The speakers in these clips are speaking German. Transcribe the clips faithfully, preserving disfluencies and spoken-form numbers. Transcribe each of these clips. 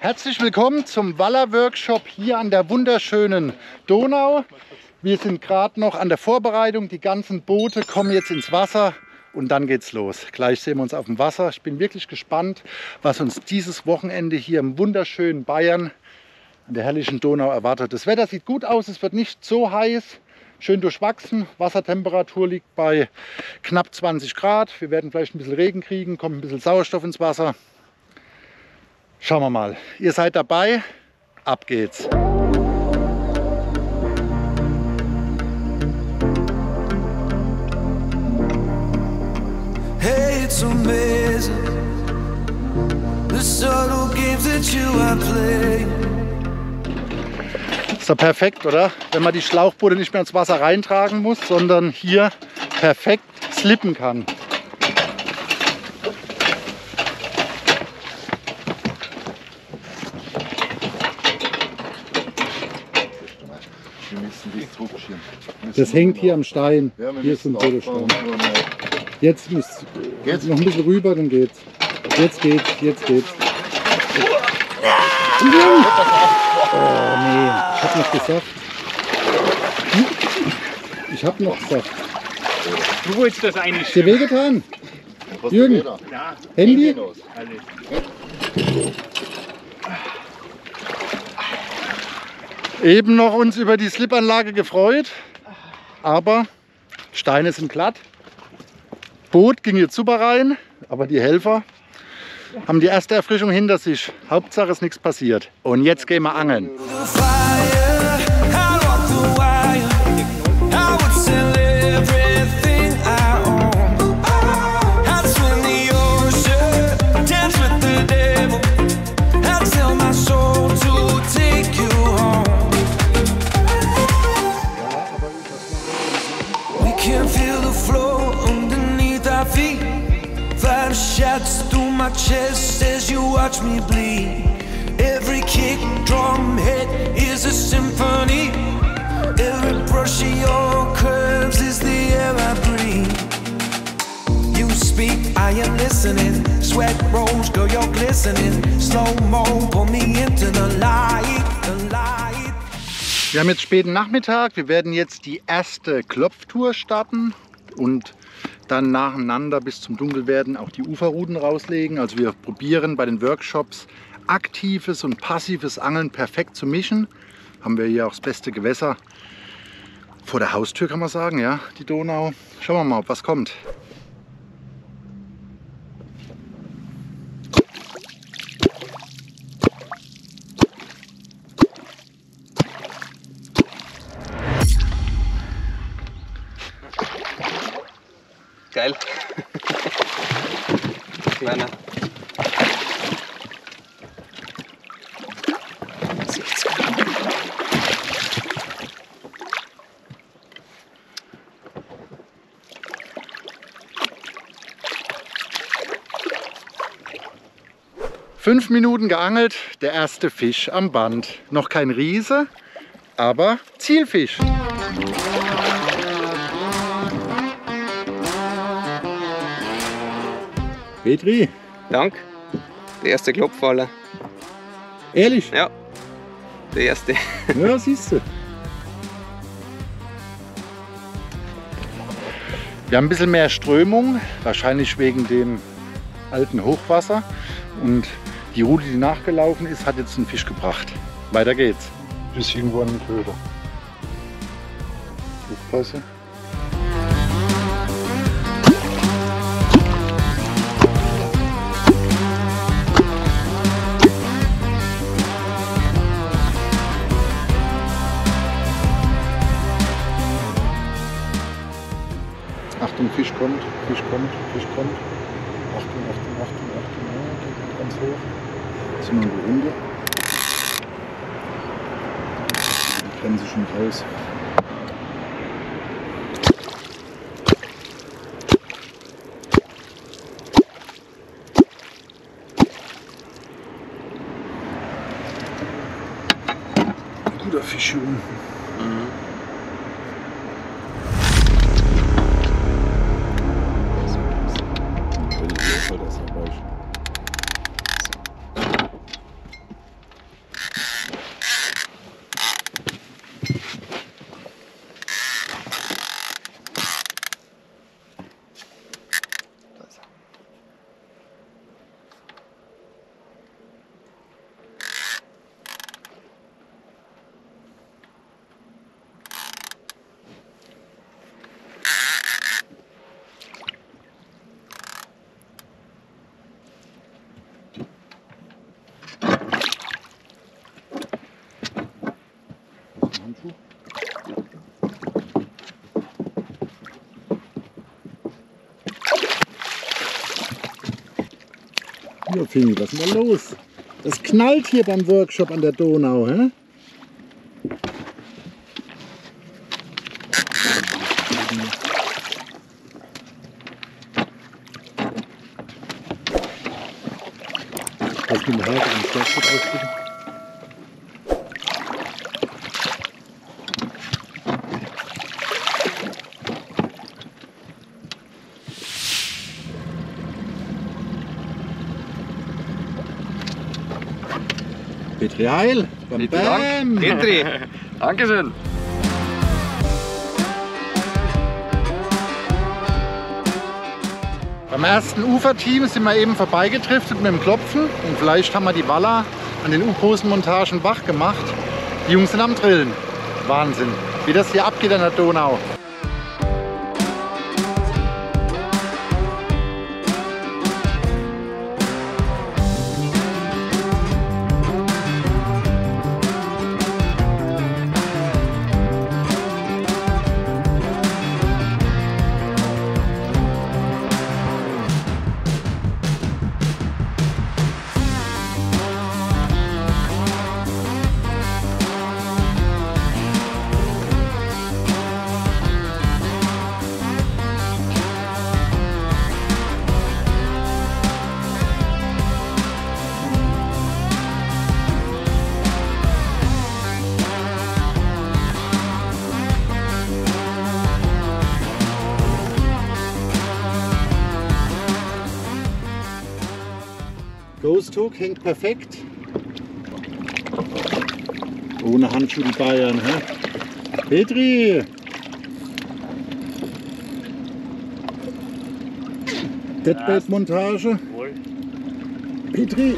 Herzlich willkommen zum Waller-Workshop hier an der wunderschönen Donau. Wir sind gerade noch an der Vorbereitung. Die ganzen Boote kommen jetzt ins Wasser und dann geht's los. Gleich sehen wir uns auf dem Wasser. Ich bin wirklich gespannt, was uns dieses Wochenende hier im wunderschönen Bayern an der herrlichen Donau erwartet. Das Wetter sieht gut aus, es wird nicht so heiß. Schön durchwachsen, Wassertemperatur liegt bei knapp zwanzig Grad. Wir werden vielleicht ein bisschen Regen kriegen, kommt ein bisschen Sauerstoff ins Wasser. Schauen wir mal. Ihr seid dabei, ab geht's. Hey, it's amazing, the subtle games that you are playing. Ist doch perfekt, oder? Wenn man die Schlauchboote nicht mehr ins Wasser reintragen muss, sondern hier perfekt slippen kann. Das hängt hier am Stein. Hier ist ein Bodenstein. Jetzt müsst ihr noch ein bisschen rüber, dann geht's. Jetzt geht's, jetzt geht's. Oh nee, ich hab noch gesagt. Ich hab noch gesagt. Du wolltest das eigentlich. Ist dir wehgetan? Jürgen, ja. Handy? Eben noch uns über die Slipanlage gefreut, aber Steine sind glatt. Boot ging jetzt super rein, aber die Helfer haben die erste Erfrischung hinter sich. Hauptsache ist nichts passiert. Und jetzt gehen wir angeln. Chest as you watch me bleed. Every kick, drum, hit is a symphony. Every brush of your curves is the air I breathe. You speak, I am listening. Sweat rolls, girl, you're glistening. Slow mo, pull me into the light, the light. Wir haben jetzt späten Nachmittag. Wir werden jetzt die erste Klopftour starten und dann nacheinander bis zum Dunkelwerden auch die Uferrouten rauslegen. Also wir probieren bei den Workshops aktives und passives Angeln perfekt zu mischen. Haben wir hier auch das beste Gewässer vor der Haustür, kann man sagen, ja, die Donau. Schauen wir mal, ob was kommt. Geil. Kleiner. Fünf Minuten geangelt, der erste Fisch am Band. Noch kein Riese, aber Zielfisch. Petri. Dank. Der erste Klopfwaller. Ehrlich? Ja. Der erste. Ja, siehst du. Wir haben ein bisschen mehr Strömung, wahrscheinlich wegen dem alten Hochwasser. Und die Rute, die nachgelaufen ist, hat jetzt einen Fisch gebracht. Weiter geht's. Bis irgendwo an den Köder. Aufpassen. Achtung, Fisch kommt, Fisch kommt, Fisch kommt. Achtung, Achtung, Achtung, Achtung, Achtung, ganz hoch. Jetzt sind wir in die Runde. Die Grenze schon raus. Ein guter Fisch hier unten. Hallo Fini, was ist denn da los? Das knallt hier beim Workshop an der Donau, hä? Kannst du mir heute einen Schlagstock ausgeben? Petri Heil, bam bam! Petri, Dankeschön! Beim ersten Uferteam sind wir eben vorbeigetriftet mit dem Klopfen und vielleicht haben wir die Waller an den U-Posen-Montagen wach gemacht. Die Jungs sind am Drillen. Wahnsinn, wie das hier abgeht an der Donau. Ghost Hook hängt perfekt. Ohne Handschuhe die Bayern, hä? Petri! Deadbait-Montage. Petri!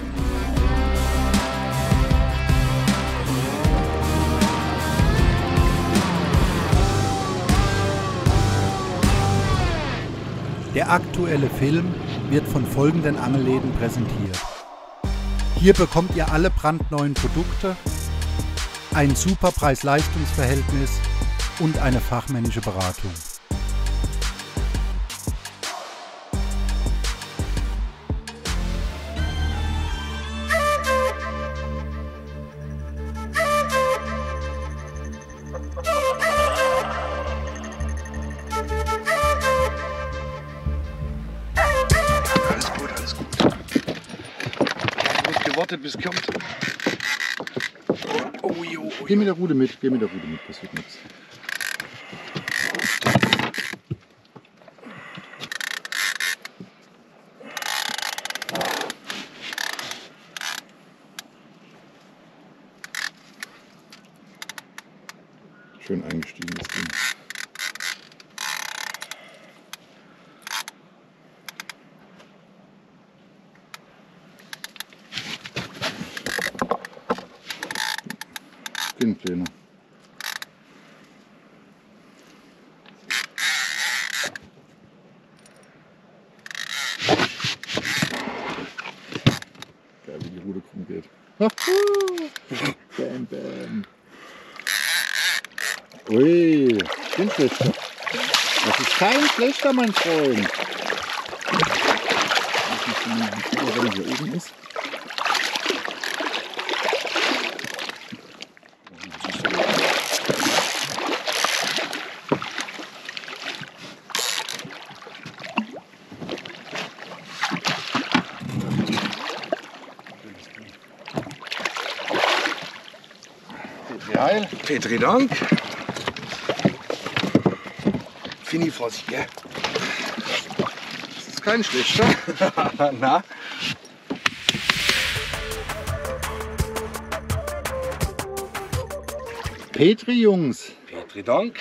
Der aktuelle Film wird von folgenden Angelläden präsentiert. Hier bekommt ihr alle brandneuen Produkte, ein super Preis-Leistungs-Verhältnis und eine fachmännische Beratung. Bis es kommt. Oh, oh, oh. Geh mit der Rute mit, geh mit der Rute mit, passiert nichts. Schön eingestiegen das Ding. Pläne. Geil, wie die Rute krumm geht. Bam, bam. Ui, kein schlechter. Das ist kein schlechter, mein Freund. Ich weiß nicht, wie hier oben ist. Petri, Dank. Fini, Vorsicht, gell? Das ist kein schlechter. Na? Petri, Jungs. Petri, Dank.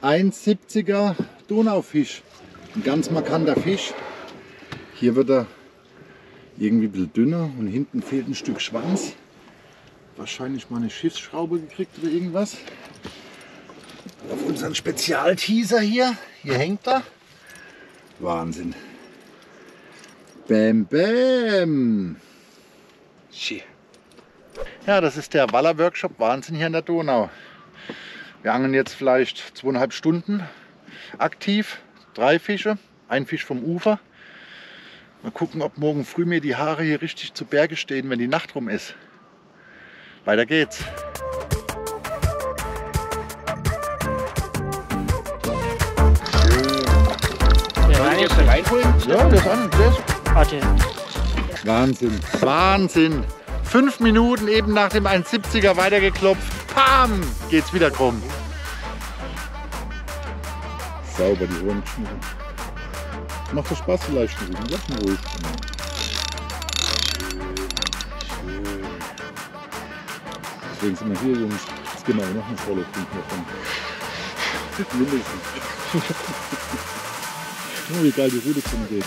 ein Siebziger Donaufisch. Ein ganz markanter Fisch. Hier wird er irgendwie ein bisschen dünner und hinten fehlt ein Stück Schwanz. Wahrscheinlich mal eine Schiffsschraube gekriegt oder irgendwas. Auf unseren Spezialteaser hier. Hier hängt er. Wahnsinn. Bam, bam. Ja, das ist der Waller-Workshop. Wahnsinn hier an der Donau. Wir angeln jetzt vielleicht zweieinhalb Stunden aktiv. Drei Fische, ein Fisch vom Ufer. Mal gucken, ob morgen früh mir die Haare hier richtig zu Berge stehen, wenn die Nacht rum ist. Weiter geht's. Reinholen? Ja, der ist an. Warte. Wahnsinn, Wahnsinn. Fünf Minuten eben nach dem eins siebziger weitergeklopft. Pam! Geht's wieder krumm. Sauber die Ohren geschnitten. Macht doch Spaß vielleicht. Lass ihn ruhig. Deswegen sind wir hier, Jungs. Jetzt gehen wir noch ein Follow davon. Mindestens. Nur wie geil die Rüde zum geht.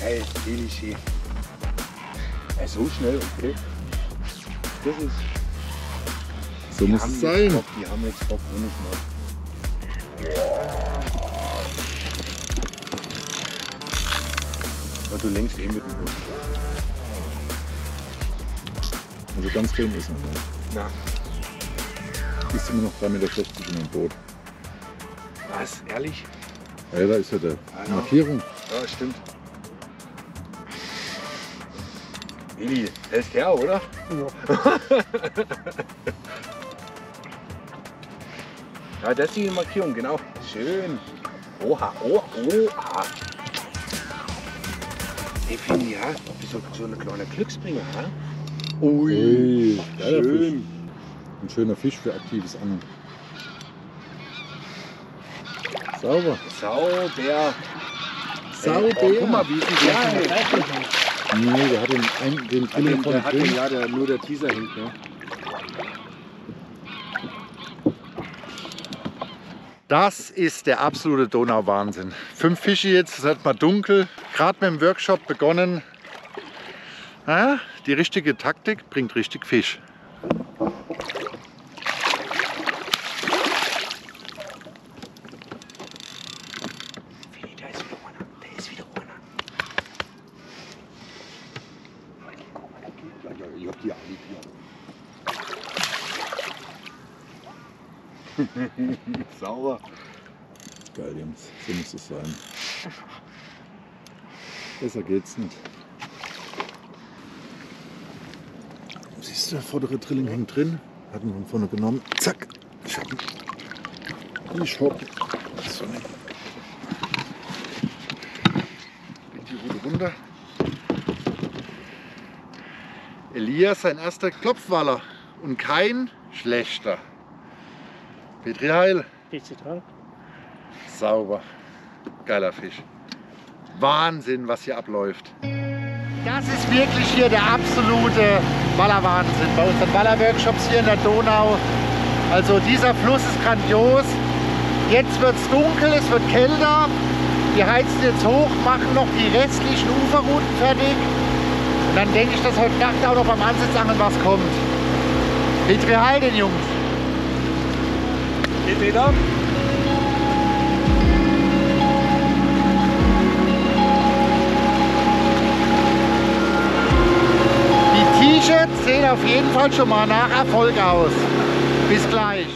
Geil, viel Ski. Ja, so schnell, okay. Das ist. So muss es sein. Bock, die haben jetzt Bock, wenn ich mal. Und du lenkst eh mit dem Boot. Also ganz klein ist noch. Na. Bist du immer noch drei Meter fünfzig in dem Boot? Was? Ehrlich? Ja, da ist ja der also, Markierung. Ja, stimmt. Willi, der ist der, oder? Ja. Ja, das ist die Markierung, genau. Schön. Oha, oh, oha. Ich finde, ja, du bist so eine kleine Glücksbringer, oder? Ui, Ui schön. Ein schöner Fisch für aktives Angeln. Sauber. Sauber. Sauber. Oh, guck mal, wie viel ja, der nee, der hat den, einen, den hat den, von der hat den, ja, der, nur der Teaser hängt, ne? Das ist der absolute Donauwahnsinn. Fünf Fische jetzt, es hat mal dunkel. Gerade mit dem Workshop begonnen. Ja, die richtige Taktik bringt richtig Fisch. Sauber. Geil, Jungs. So muss es sein. Besser geht's nicht. Siehst du, der vordere Drilling hängt drin. Hatten wir von vorne genommen. Zack. Ich hab ihn. Ich hab ihn. So, ne. Die Rute runter. Elias, sein erster Klopfwaller. Und kein schlechter. Petri Heil. Digital. Sauber. Geiler Fisch. Wahnsinn, was hier abläuft. Das ist wirklich hier der absolute Waller-Wahnsinn bei unseren Waller-Workshops hier in der Donau. Also dieser Fluss ist grandios. Jetzt wird es dunkel, es wird kälter. Wir heizen jetzt hoch, machen noch die restlichen Uferrouten fertig. Und dann denke ich, dass heute Nacht auch noch beim Ansitzangeln was kommt. Petri Heil den Jungs. Geht wieder. Die T-Shirts sehen auf jeden Fall schon mal nach Erfolg aus. Bis gleich.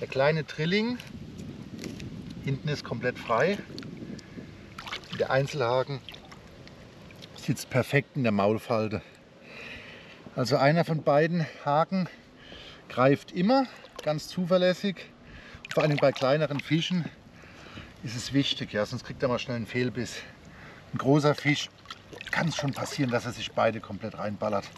Der kleine Drilling hinten ist komplett frei. Der Einzelhaken sitzt perfekt in der Maulfalte. Also einer von beiden Haken greift immer ganz zuverlässig. Vor allem bei kleineren Fischen ist es wichtig, ja, sonst kriegt er mal schnell einen Fehlbiss. Ein großer Fisch kann es schon passieren, dass er sich beide komplett reinballert.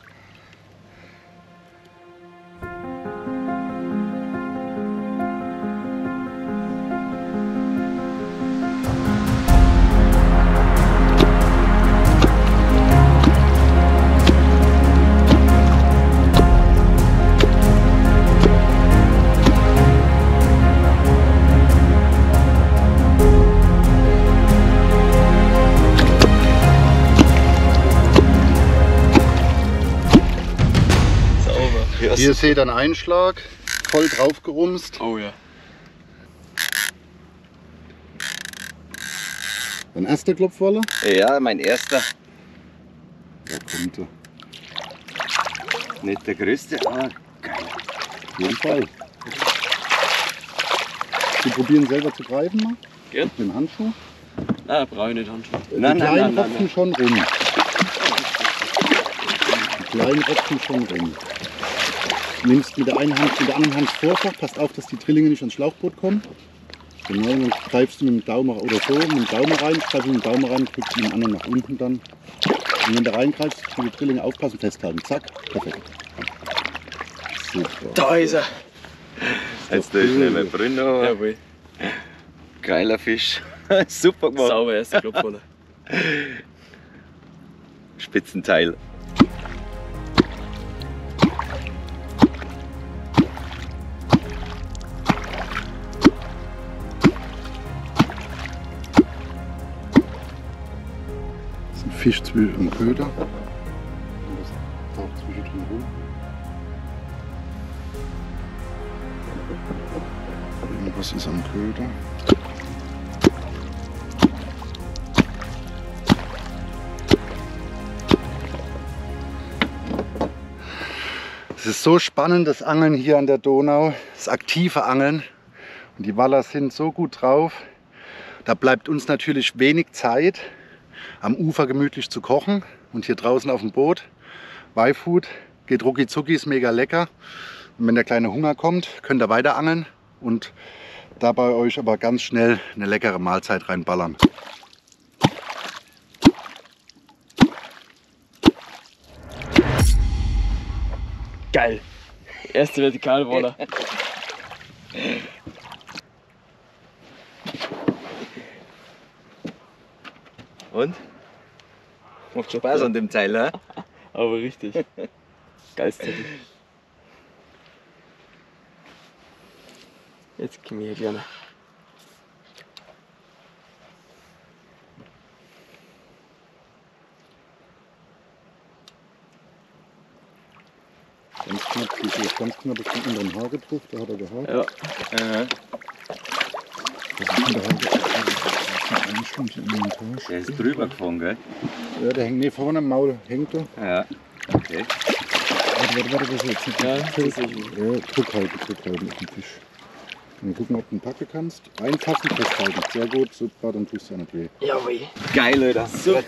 Hier seht ihr einen Einschlag, voll drauf gerumst. Oh ja. Dein erster Klopfwaller? Ja, mein erster. Da kommt er. Nicht der größte, aber geil. Auf jeden Fall. Wir probieren selber zu greifen mal. Gell? Mit dem Handschuh. Ah, brauche ich nicht Handschuh. Die nein, kleinen nein, Tropfen schon rum. Die kleinen Tropfen schon rum. Nimmst mit der einen Hand, mit der anderen Hand Vorfach, passt auf, dass die Drillinge nicht ans Schlauchboot kommen. Genau, dann greifst du mit dem Daumen oder so, mit dem Daumen rein, greifst du mit dem Daumen rein, drückst mit dem anderen nach unten dann. Und wenn du reingreifst, musst du die Drillinge aufpassen, festhalten. Zack, perfekt. Super. Da ist er! Jetzt ist schneller Bruno. Jawohl. Geiler Fisch. Super gemacht. Sauber, erster Klopfwaller. Spitzenteil. Fisch zwischen dem Köder. Das taucht zwischendrin rum. Irgendwas ist am Köder. Es ist so spannend, das Angeln hier an der Donau, das aktive Angeln. Und die Waller sind so gut drauf. Da bleibt uns natürlich wenig Zeit, am Ufer gemütlich zu kochen und hier draußen auf dem Boot. Y Food geht rucki zucki, ist mega lecker. Und wenn der kleine Hunger kommt, könnt ihr weiter angeln und dabei euch aber ganz schnell eine leckere Mahlzeit reinballern. Geil! Erste Vertikalwaller. Und? Macht schon Spaß an dem Teil, ne? Aber richtig. Geistig. Jetzt gehen wir hier gerne. Ganz knapp, die ist ganz knapp auf den anderen Haar getroffen, da hat er gehabt. Ja. Aha. Der ist drüber gefangen, gell? Ja, der hängt nicht vorne am Maul, hängt er. Ja, okay. Warte, warte, warte, das ist jetzt ja, ja, drück halten, drück halten auf den Fisch. Mal gucken, ob du ihn packen kannst. Einfassen, festhalten. Sehr gut, super, dann tust du ja nicht weh. Jawohl. Geil, Leute. Super.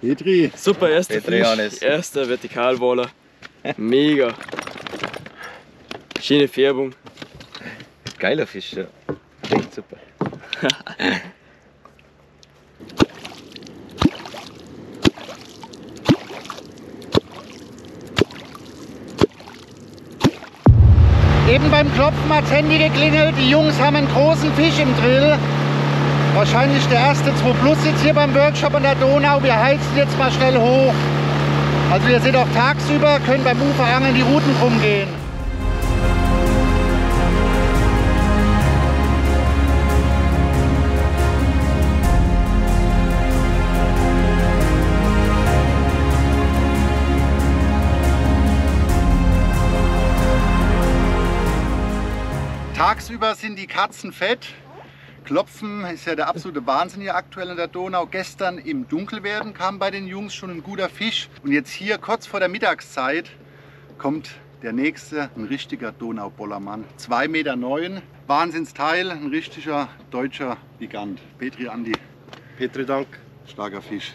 Petri. Super, erster Petri Fisch, erster Vertikalwaller. Mega. Schöne Färbung. Geiler Fisch, ja. Echt super. Eben beim Klopfen hat's Handy geklingelt, die Jungs haben einen großen Fisch im Drill. Wahrscheinlich der erste zwei Plus jetzt hier beim Workshop an der Donau. Wir heizen jetzt mal schnell hoch. Also ihr seht auch tagsüber, können beim Uferangeln die Routen rumgehen. Tagsüber sind die Katzen fett. Klopfen ist ja der absolute Wahnsinn hier aktuell in der Donau. Gestern im Dunkelwerden kam bei den Jungs schon ein guter Fisch. Und jetzt hier kurz vor der Mittagszeit kommt der nächste, ein richtiger Donaubollermann. zwei Meter neun, Wahnsinnsteil, ein richtiger deutscher Gigant. Petri, Andi. Petri Dank. Starker Fisch.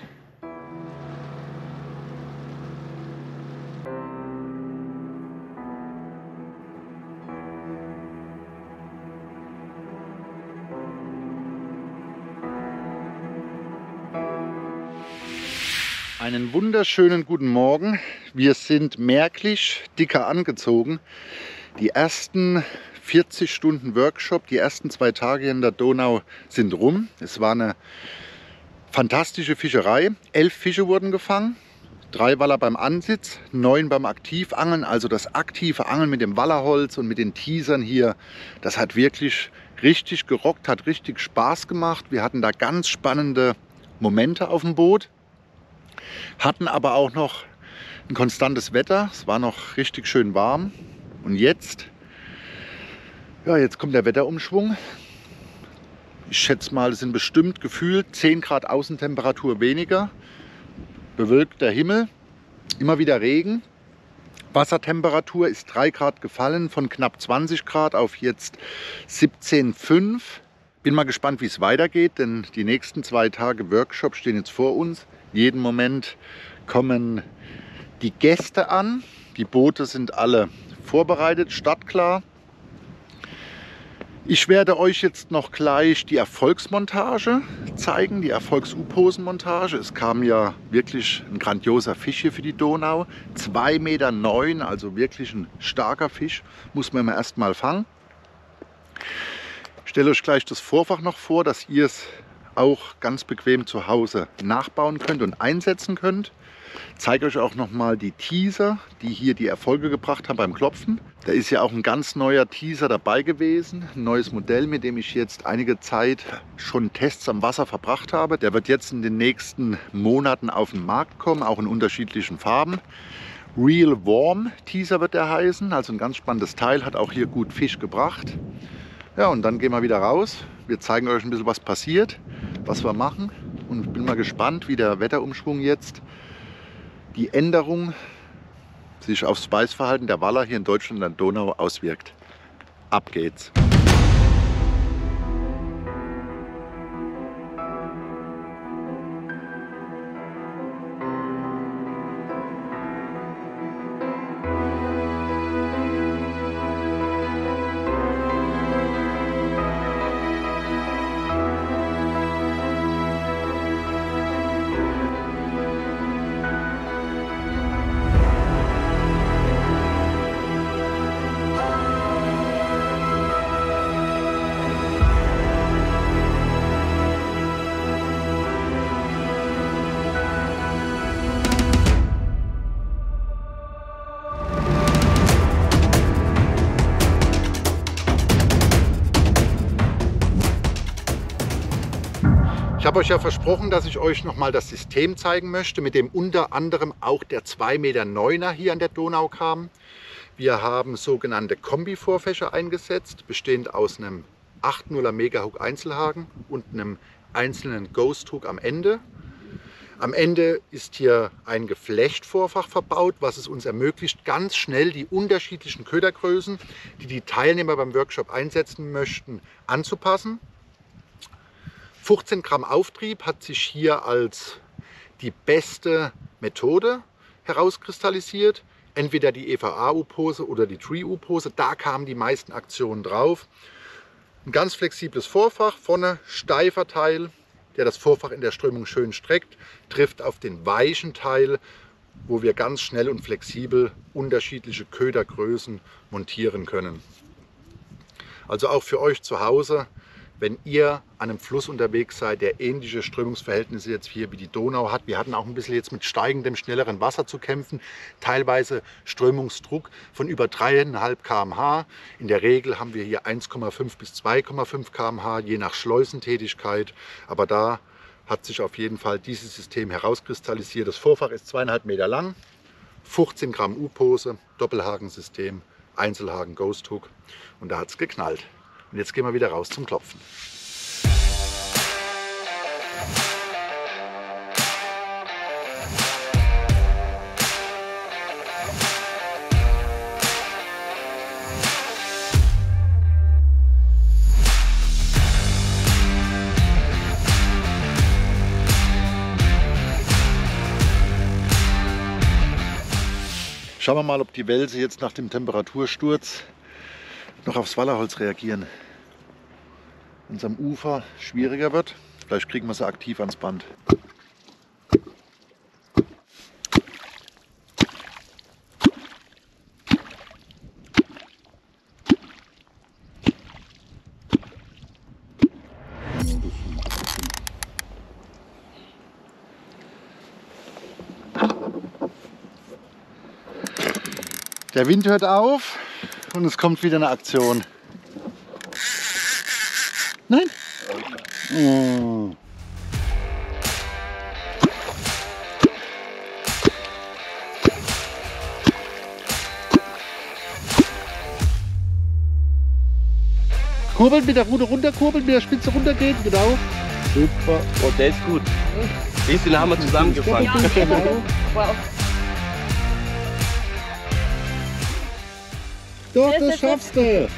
Einen wunderschönen guten Morgen. Wir sind merklich dicker angezogen. Die ersten vierzig Stunden Workshop, die ersten zwei Tage in der Donau sind rum. Es war eine fantastische Fischerei. Elf Fische wurden gefangen. Drei Waller beim Ansitz, neun beim Aktivangeln. Also das aktive Angeln mit dem Wallerholz und mit den Teasern hier, das hat wirklich richtig gerockt, hat richtig Spaß gemacht. Wir hatten da ganz spannende Momente auf dem Boot. Hatten aber auch noch ein konstantes Wetter, es war noch richtig schön warm und jetzt, ja, jetzt kommt der Wetterumschwung. Ich schätze mal, es sind bestimmt gefühlt zehn Grad Außentemperatur weniger, bewölkter Himmel, immer wieder Regen. Wassertemperatur ist drei Grad gefallen, von knapp zwanzig Grad auf jetzt siebzehn Komma fünf. Bin mal gespannt, wie es weitergeht, denn die nächsten zwei Tage Workshop stehen jetzt vor uns. Jeden Moment kommen die Gäste an, die Boote sind alle vorbereitet, startklar. Ich werde euch jetzt noch gleich die Erfolgsmontage zeigen, die Erfolgs-U-Posen-Montage. Es kam ja wirklich ein grandioser Fisch hier für die Donau, zwei Komma neun Meter, also wirklich ein starker Fisch, muss man immer erst mal fangen. Ich stelle euch gleich das Vorfach noch vor, dass ihr es auch ganz bequem zu Hause nachbauen könnt und einsetzen könnt. Ich zeige euch auch nochmal die Teaser, die hier die Erfolge gebracht haben beim Klopfen. Da ist ja auch ein ganz neuer Teaser dabei gewesen, ein neues Modell, mit dem ich jetzt einige Zeit schon Tests am Wasser verbracht habe. Der wird jetzt in den nächsten Monaten auf den Markt kommen, auch in unterschiedlichen Farben. Real Warm Teaser wird er heißen, also ein ganz spannendes Teil, hat auch hier gut Fisch gebracht. Ja, und dann gehen wir wieder raus. Wir zeigen euch ein bisschen, was passiert, was wir machen. Und ich bin mal gespannt, wie der Wetterumschwung jetzt, die Änderung sich aufs Beißverhalten der Waller hier in Deutschland an der Donau auswirkt. Ab geht's! Ich habe euch ja versprochen, dass ich euch nochmal das System zeigen möchte, mit dem unter anderem auch der zwei Komma neuner Meter hier an der Donau kam. Wir haben sogenannte Kombi-Vorfächer eingesetzt, bestehend aus einem acht Komma nuller Megahook Einzelhaken und einem einzelnen Ghost Hook am Ende. Am Ende ist hier ein Geflechtvorfach verbaut, was es uns ermöglicht, ganz schnell die unterschiedlichen Ködergrößen, die die Teilnehmer beim Workshop einsetzen möchten, anzupassen. fünfzehn Gramm Auftrieb hat sich hier als die beste Methode herauskristallisiert. Entweder die E V A-U-Pose oder die Tree-U-Pose, da kamen die meisten Aktionen drauf. Ein ganz flexibles Vorfach, vorne steifer Teil, der das Vorfach in der Strömung schön streckt, trifft auf den weichen Teil, wo wir ganz schnell und flexibel unterschiedliche Ködergrößen montieren können. Also auch für euch zu Hause, wenn ihr an einem Fluss unterwegs seid, der ähnliche Strömungsverhältnisse jetzt hier wie die Donau hat. Wir hatten auch ein bisschen jetzt mit steigendem, schnelleren Wasser zu kämpfen. Teilweise Strömungsdruck von über drei Komma fünf Kilometer pro Stunde. In der Regel haben wir hier eins Komma fünf bis zwei Komma fünf Kilometer pro Stunde, je nach Schleusentätigkeit. Aber da hat sich auf jeden Fall dieses System herauskristallisiert. Das Vorfach ist zwei Komma fünf Meter lang, fünfzehn Gramm U-Pose, Doppelhakensystem, Einzelhaken, Ghost Hook. Und da hat es geknallt. Und jetzt gehen wir wieder raus zum Klopfen. Schauen wir mal, ob die Wälse jetzt nach dem Temperatursturz noch aufs Wallerholz reagieren. Wenn es am Ufer schwieriger wird, vielleicht kriegen wir sie aktiv ans Band. Der Wind hört auf und es kommt wieder eine Aktion. Nein? Oh. Kurbeln, mit der Rute runterkurbeln, mit der Spitze runtergehen, genau. Super. Oh, der ist gut. Siehst du, den haben wir zusammengefangen. Ja, genau. Wow. Doch, das, das schaffst du.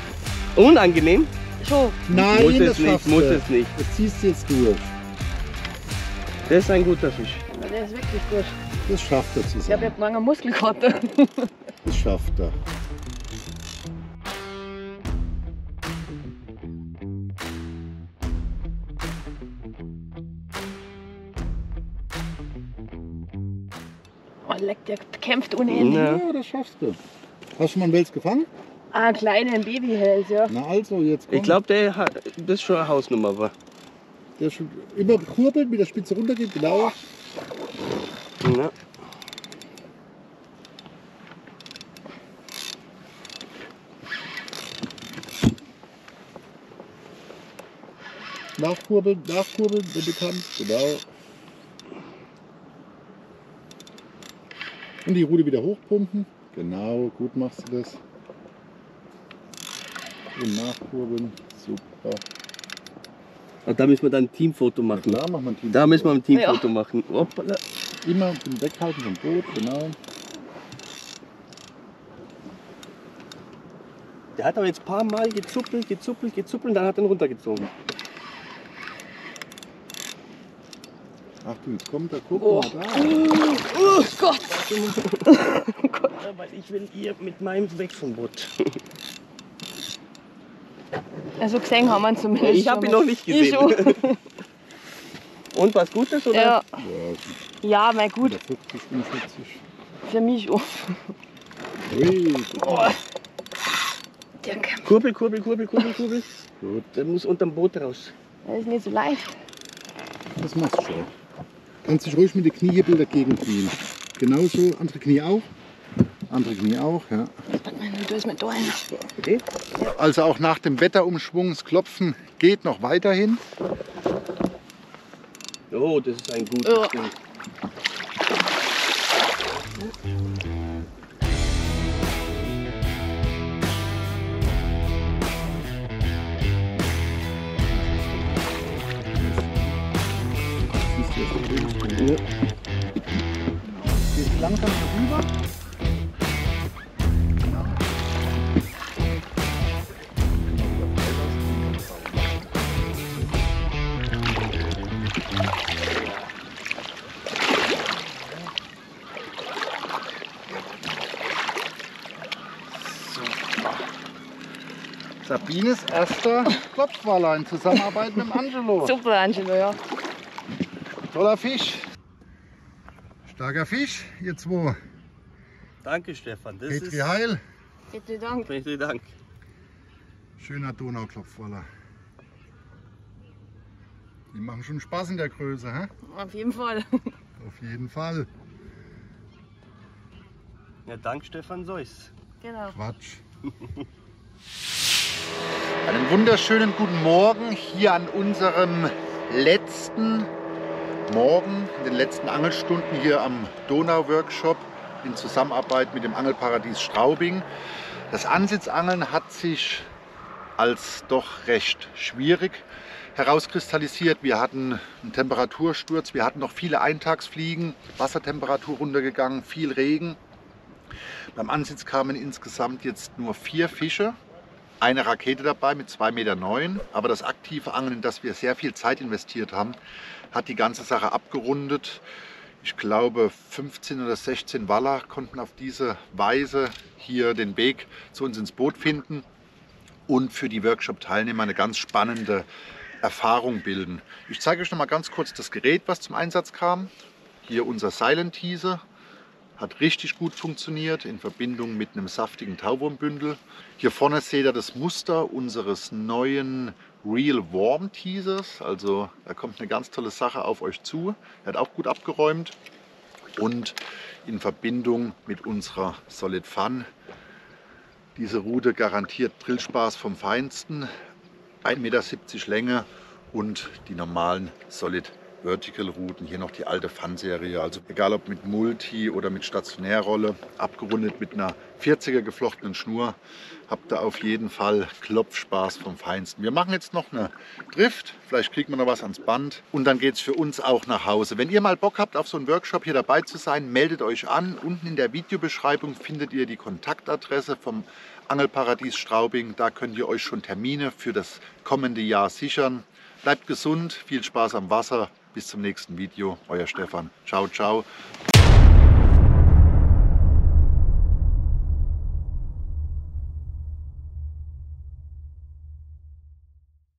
Unangenehm? Schon. Nein, muss das es nicht, muss es nicht. Das ziehst du jetzt durch. Das ist ein guter Fisch. Der ist wirklich gut. Das schafft er zusammen. Ich habe jetzt lange Muskeln gehabt. Das schafft er. Oh, leck, der kämpft ohnehin. Ja, das schaffst du. Hast du mal einen Wels gefangen? Ah, kleinen Babyhals, ja. Na also, jetzt komm. Ich glaube, der hat, das ist schon eine Hausnummer, war. Der ist schon immer gekurbelt, mit der Spitze runtergeht, genau. Ja. Nachkurbeln, nachkurbeln, wenn du kannst, genau. Und die Rute wieder hochpumpen. Genau, gut machst du das. Und nachkurbeln, super. Und da müssen wir dann ein Teamfoto machen. Ja, klar, machen wir ein Teamfoto. Da müssen wir ein Teamfoto ja. machen. Hoppala. Immer im Weghalten vom Boot, genau. Der hat aber jetzt ein paar Mal gezuppelt, gezuppelt, gezuppelt und dann hat er ihn runtergezogen. Achtung, jetzt kommt der Kuchen. Oh, da. Oh, oh Gott! Oh Gott, aber ich will hier mit meinem weg vom Boot. Also gesehen haben wir ihn zumindest. Ich habe ihn noch nicht gesehen. Und was Gutes, oder? Ja, ja mein gut. hundertfünfzig, fünfundvierzig. Für mich auch. Ui. Oh. Der kann... Kurbel, kurbel, kurbel, kurbel, kurbel. Gut. Der muss unterm Boot raus. Das ist nicht so leicht. Das machst du schon. Kannst dich ruhig mit den Kniehebel dagegen knien. Genauso, andere Knie auch. Andere Knie auch, ja. Du bist mit Dollen. Also auch nach dem Wetterumschwung, das Klopfen geht noch weiterhin. Oh, das ist ein gutes oh. Ding. Ja. Geht langsam rüber. Sabines erster Klopfwallein, Zusammenarbeit mit dem Angelo. Super Angelo, ja. Toller Fisch. Starker Fisch, ihr zwei. Danke, Stefan. Das Petri ist... Heil. Petri Dank. Petri Dank. Schöner Donauklopfwaller. Die machen schon Spaß in der Größe, hä? Auf jeden Fall. Auf jeden Fall. Ja, dank Stefan Seuss. Genau. Quatsch. Einen wunderschönen guten Morgen hier an unserem letzten Morgen, in den letzten Angelstunden hier am Donau-Workshop in Zusammenarbeit mit dem Angelparadies Straubing. Das Ansitzangeln hat sich als doch recht schwierig herauskristallisiert. Wir hatten einen Temperatursturz, wir hatten noch viele Eintagsfliegen, Wassertemperatur runtergegangen, viel Regen. Beim Ansitz kamen insgesamt jetzt nur vier Fische. Eine Rakete dabei mit zwei Komma neun Meter, aber das aktive Angeln, in das wir sehr viel Zeit investiert haben, hat die ganze Sache abgerundet. Ich glaube fünfzehn oder sechzehn Waller konnten auf diese Weise hier den Weg zu uns ins Boot finden und für die Workshop-Teilnehmer eine ganz spannende Erfahrung bilden. Ich zeige euch noch mal ganz kurz das Gerät, was zum Einsatz kam. Hier unser Silent Teaser. Hat richtig gut funktioniert in Verbindung mit einem saftigen Tauwurmbündel. Hier vorne seht ihr das Muster unseres neuen Real Warm Teasers. Also da kommt eine ganz tolle Sache auf euch zu. Er hat auch gut abgeräumt. Und in Verbindung mit unserer Solid Fun. Diese Rute garantiert Brillspaß vom Feinsten. ein Meter siebzig Länge und die normalen Solid Vertical Routen, hier noch die alte Fun-Serie, also egal ob mit Multi oder mit Stationärrolle, abgerundet mit einer vierziger geflochtenen Schnur, habt ihr auf jeden Fall Klopfspaß vom Feinsten. Wir machen jetzt noch eine Drift, vielleicht kriegt man noch was ans Band und dann geht es für uns auch nach Hause. Wenn ihr mal Bock habt, auf so einen Workshop hier dabei zu sein, meldet euch an. Unten in der Videobeschreibung findet ihr die Kontaktadresse vom Angelparadies Straubing, da könnt ihr euch schon Termine für das kommende Jahr sichern. Bleibt gesund, viel Spaß am Wasser. Bis zum nächsten Video, euer Stefan. Ciao, ciao.